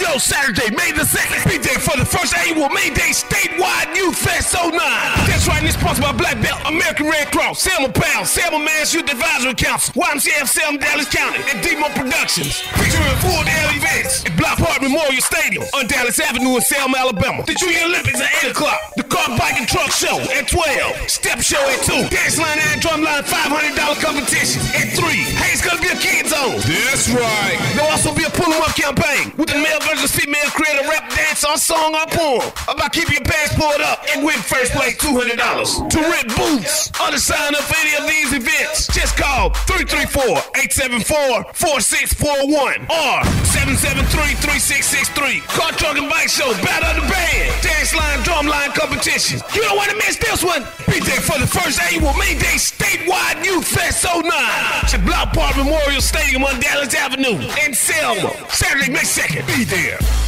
Yo, Saturday, May the 2nd, PJ for the first annual May Day Statewide Youth Fest 09. That's right, and it's sponsored by Black Belt, American Red Cross, Selma Pals, Selma Mass Youth Advisory Council, YMCA, Selma, Dallas County, and D-Mo Productions. Featuring full-day events at Black Park Memorial Stadium on Dallas Avenue in Selma, Alabama. The Junior Olympics at 8 o'clock. The car, bike, and truck show at 12. Step show at 2. Dance line and drum line $500 competition at 3. Hey, it's gonna be a kids zone. That's right. There'll also be a pull-em-up campaign with the male versus female create a rap, dance, or song, or poem about keeping your passport up and win first place $200. To rent booths or to sign up for any of these events, just call 334-874-4641 or 773-3663. Car, truck, and bike show, battle of the band, dance line, drum line competition. You don't want to miss this one. Be there for the first annual May Day Statewide Youth Fest 09 at Black Park Memorial Stadium on Dallas Avenue in Selma. Saturday, May 2nd. Be there.